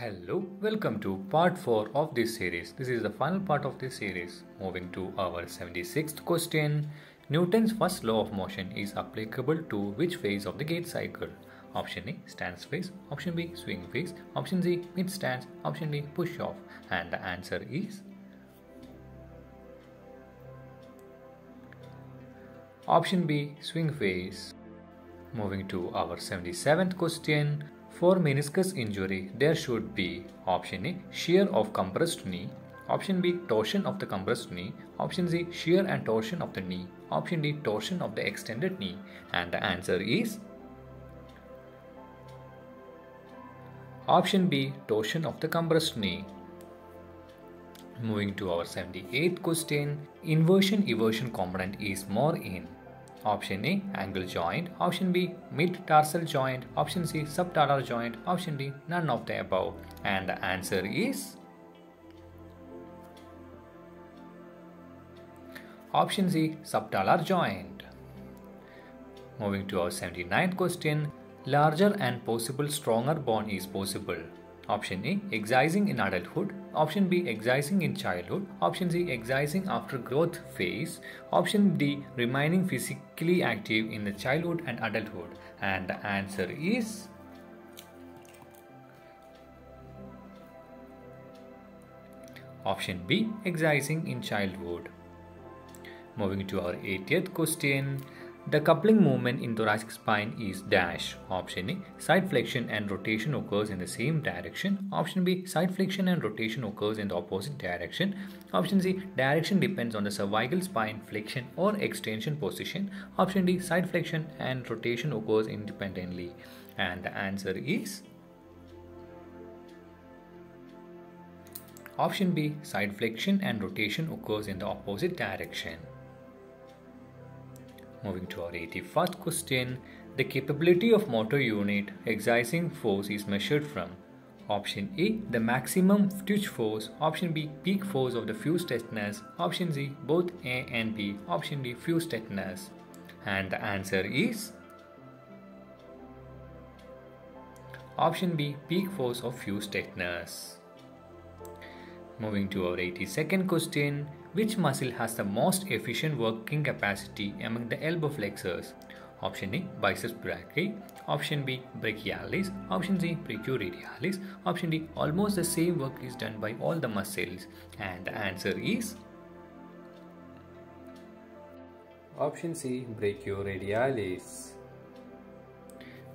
Hello, welcome to part 4 of this series. This is the final part of this series. Moving to our 76th question. Newton's first law of motion is applicable to which phase of the gauge cycle? Option A, stance phase. Option B, swing phase. Option C, mid stance. Option D, push off. And the answer is option B, swing phase. Moving to our 77th question. For meniscus injury, there should be option A, shear of compressed knee, option B, torsion of the compressed knee, option C, shear and torsion of the knee, option D, torsion of the extended knee, and the answer is option B, torsion of the compressed knee. Moving to our 78th question, inversion-eversion component is more in option A, angle joint, option B, mid-tarsal joint, option C, subtalar joint, option D, none of the above. And the answer is option C, subtalar joint. Moving to our 79th question, larger and possible stronger bond is possible. Option A, excising in adulthood. Option B, excising in childhood. Option C, excising after growth phase. Option D, remaining physically active in the childhood and adulthood. And the answer is option B, excising in childhood. Moving to our 80th question. The coupling movement in thoracic spine is dash. Option A, side flexion and rotation occurs in the same direction. Option B, side flexion and rotation occurs in the opposite direction. Option C, direction depends on the cervical spine flexion or extension position. Option D, side flexion and rotation occurs independently. And the answer is option B, side flexion and rotation occurs in the opposite direction. Moving to our 81st question, the capability of motor unit exercising force is measured from option A, the maximum twitch force, option B, peak force of the fuse tetanus, option C, both A and B, option D, fuse tetanus. And the answer is option B, peak force of fuse tetanus. Moving to our 82nd question, which muscle has the most efficient working capacity among the elbow flexors? Option A, biceps brachii. Option B, brachialis. Option C, brachioradialis. Option D, almost the same work is done by all the muscles. And the answer is option C, brachioradialis.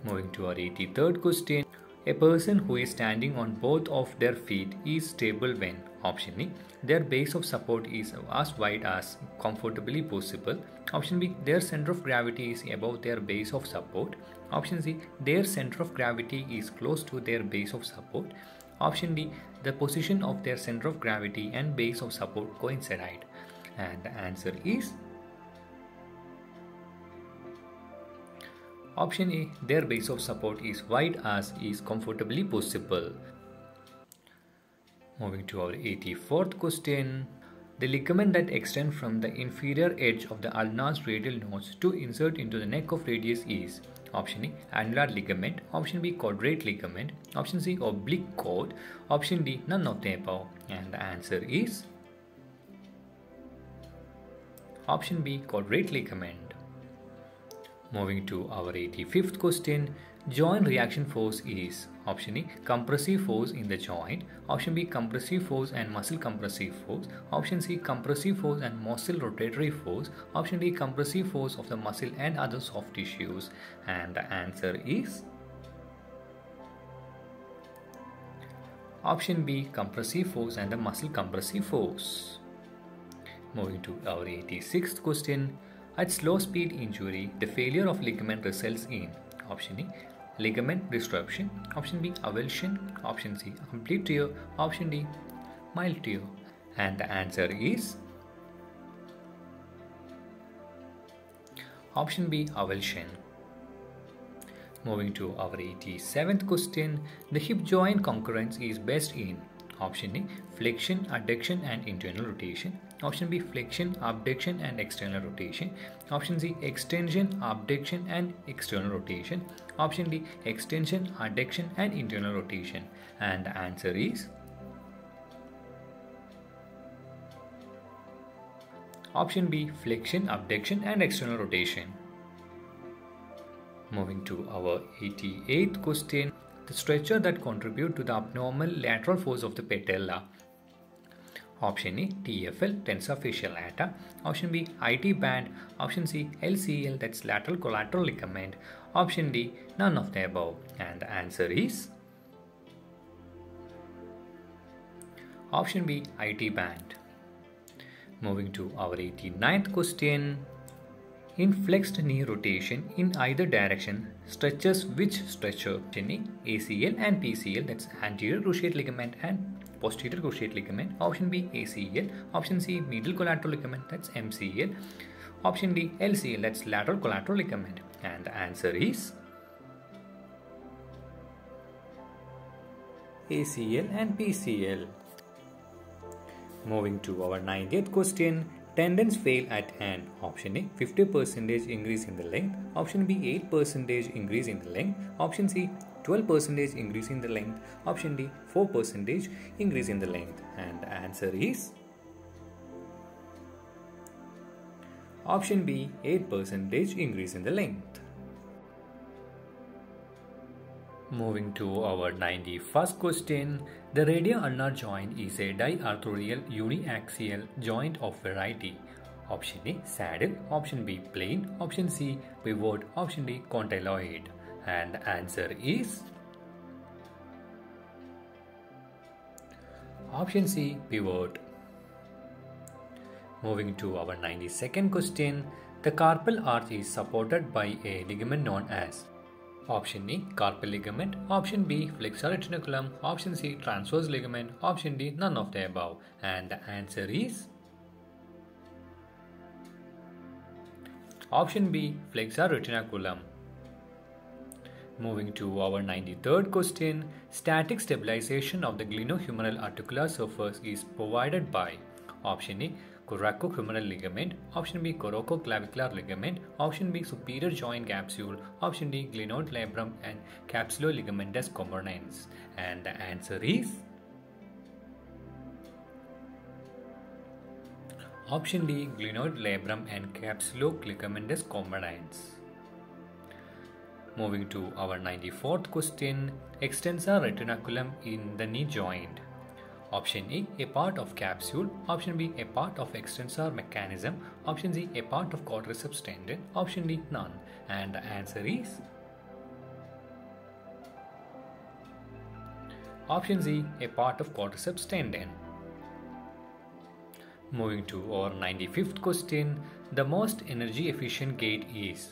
Moving to our 83rd question. A person who is standing on both of their feet is stable when option A, their base of support is as wide as comfortably possible. Option B, their center of gravity is above their base of support. Option C, their center of gravity is close to their base of support. Option D, the position of their center of gravity and base of support coincide. And the answer is option A, their base of support is wide as is comfortably possible. Moving to our 84th question. The ligament that extends from the inferior edge of the ulnar radial notch to insert into the neck of radius is option A, annular ligament. Option B, quadrate ligament. Option C, oblique cord. Option D, none of the above. And the answer is option B, quadrate ligament. Moving to our 85th question, joint reaction force is option A, compressive force in the joint, option B, compressive force and muscle compressive force, option C, compressive force and muscle rotatory force, option D, compressive force of the muscle and other soft tissues. And the answer is option B, compressive force and the muscle compressive force. Moving to our 86th question. At slow speed injury, the failure of ligament results in option A, ligament disruption, option B, avulsion, option C, complete tear, option D, mild tear. And the answer is option B, avulsion. Moving to our 87th question, the hip joint concurrence is best in option A, flexion, adduction and internal rotation. Option B, flexion, abduction and external rotation. Option C, extension, abduction and external rotation. Option D, extension, adduction and internal rotation. And the answer is option B, flexion, abduction and external rotation. Moving to our 88th question, the stretcher that contribute to the abnormal lateral force of the patella. Option A, TFL, tensor fascial lata. Option B, IT band. Option C, LCL, that's lateral collateral ligament. Option D, none of the above. And the answer is option B, IT band. Moving to our 89th question. In flexed knee rotation in either direction, stretches which stretcher? Option A, ACL and PCL, that's anterior cruciate ligament and posterior cruciate ligament. Option B, ACL. Option C, medial collateral ligament, that's MCL. Option D, LCL, that's lateral collateral ligament. And the answer is ACL and PCL. Moving to our 90th question. Tendons fail at an. Option A, 50% increase in the length. Option B, 8% increase in the length. Option C, 12% increase in the length. Option D, 4% increase in the length. And the answer is option B, 8% increase in the length. Moving to our 91st question, the radial ulnar joint is a diarthroidal uniaxial joint of variety. Option A, saddle. Option B, plane. Option C, pivot. Option D, condyloid. And the answer is option C, pivot. Moving to our 92nd question, the carpal arch is supported by a ligament known as. Option A, carpal ligament. Option B, flexor retinaculum. Option C, transverse ligament. Option D, none of the above. And the answer is option B, flexor retinaculum. Moving to our 93rd question, static stabilization of the glenohumeral articular surface is provided by. Option A, coracohumeral ligament. Option B, coracoclavicular ligament. Option B, superior joint capsule. Option D, glenoid labrum and capsulo-ligamentous components. And the answer is option D, glenoid labrum and capsulo-ligamentous components. Moving to our 94th question, extensor retinaculum in the knee joint. Option A, a part of capsule. Option B, a part of extensor mechanism. Option C, a part of quadriceps tendon. Option D, none. And the answer is option C, a part of quadriceps tendon. Moving to our 95th question, the most energy efficient gait is.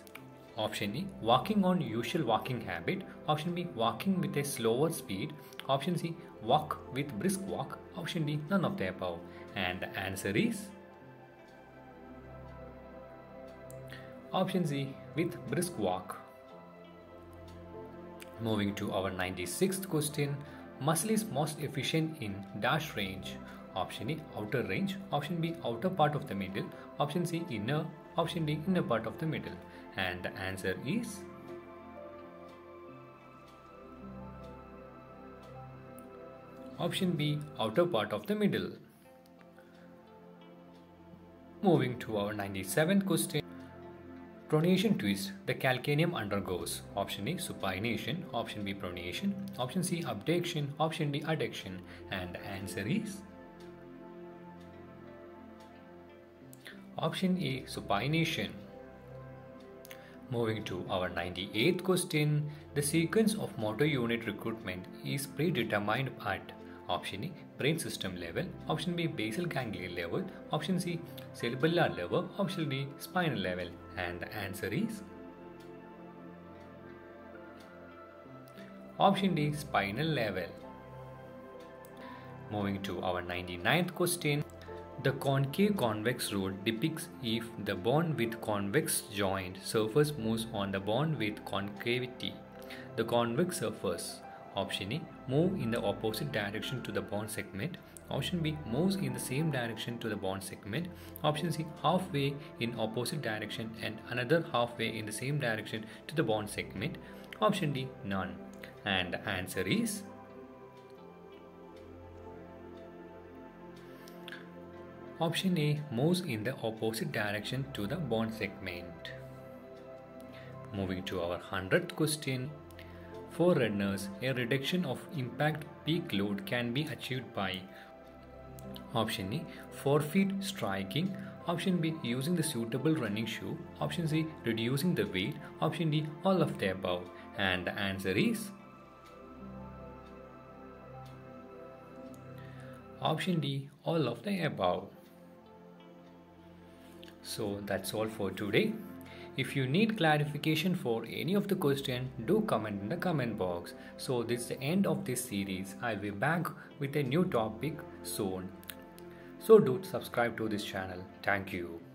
Option A, walking on usual walking habit. Option B, walking with a slower speed. Option C, walk with brisk walk. Option D, none of the above. And the answer is option C, with brisk walk. Moving to our 96th question, muscle is most efficient in dash range. Option A, outer range. Option B, outer part of the middle. Option C, inner. Option D, inner part of the middle. And the answer is option B, outer part of the middle. Moving to our 97th question. Pronation twist the calcaneum undergoes. Option A, supination. Option B, pronation. Option C, abduction. Option D, adduction. And the answer is option A, supination. Moving to our 98th question, the sequence of motor unit recruitment is predetermined at. Option A, brain system level. Option B, basal ganglia level. Option C, cerebellar level. Option D, spinal level. And the answer is option D, spinal level. Moving to our 99th question, the concave-convex rule depicts if the bone with convex joint surface moves on the bone with concavity, the convex surface. Option A, move in the opposite direction to the bond segment. Option B, moves in the same direction to the bond segment. Option C, halfway in opposite direction and another halfway in the same direction to the bond segment. Option D, none. And the answer is Option A, moves in the opposite direction to the bond segment. Moving to our 100th question. For runners, a reduction of impact peak load can be achieved by Option A, forefeet striking. Option B, using the suitable running shoe. Option C, reducing the weight. Option D, all of the above. And the answer is Option D, all of the above. So that's all for today. If you need clarification for any of the question, do comment in the comment box. So this is the end of this series. I'll be back with a new topic soon. So do subscribe to this channel. Thank you.